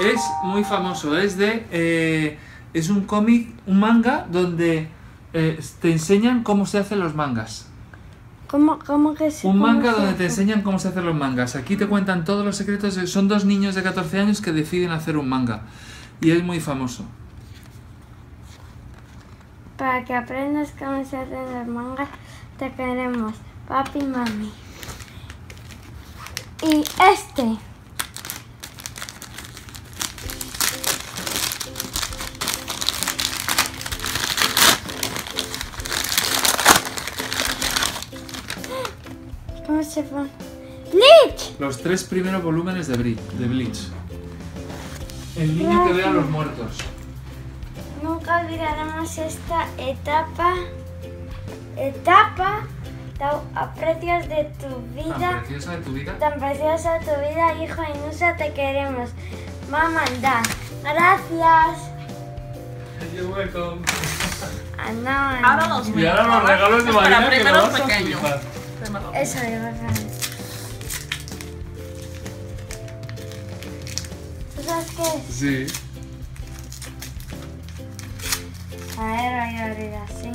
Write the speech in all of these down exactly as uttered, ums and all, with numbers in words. es muy famoso, es de eh, es un cómic, un manga donde eh, te enseñan cómo se hacen los mangas. ¿Cómo, cómo que se, un manga donde te enseñan cómo se hacen los mangas. Aquí te cuentan todos los secretos. Son dos niños de catorce años que deciden hacer un manga. Y es muy famoso. Para que aprendas cómo se hacen los mangas, te queremos, papi y mami. Y este. ¿Cómo se llama? ¡Bleach! Los tres primeros volúmenes de Bleach. El niño Gracias. que ve a los muertos. Nunca olvidaremos esta etapa. Etapa tan preciosa de tu vida. ¿Tan preciosa de tu vida? Tan preciosa de tu vida, hijo Inusa, te queremos. Mamá, da. Gracias. You're welcome. Ah, no, ahora los regalos. Y ahora los regalos de Marina, para que los pequeños. Eso es bacán. ¿Tú sabes qué es? Sí. A ver, voy a abrir así.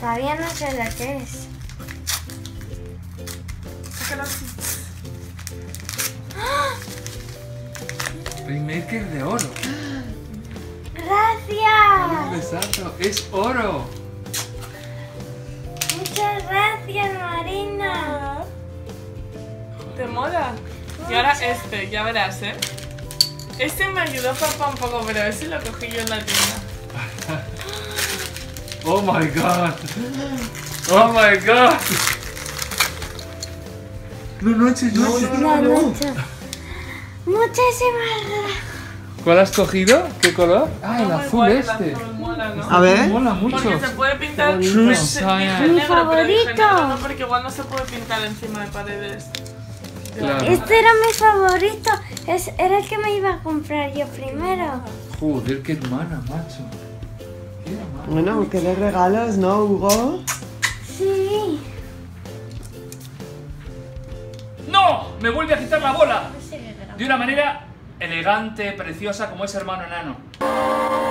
Todavía no sé lo que es. Sácalo así. ¡Ah! Primaker de oro. ¡Gracias! Un besazo. ¡Es oro! Muchas gracias, Marina. ¿Te mola? Y ahora este, ya verás, ¿eh? Este me ayudó papá un poco, pero ese lo cogí yo en la tienda. Oh my god. Oh my god. No, no eches, no, no, no, no. Muchísimas gracias. ¿Cuál has cogido? ¿Qué color? Ah, el azul este. A ver. Mola mucho. Porque se puede pintar en negro, pero no, porque igual no se puede pintar encima de paredes. Claro. Este era mi favorito. Es, era el que me iba a comprar yo primero. Joder, qué hermana, macho. Qué hermana. Bueno, que le regalos, ¿no, Hugo? Sí. ¡No! Me vuelve a quitar la bola. De una manera elegante, preciosa, como ese hermano enano.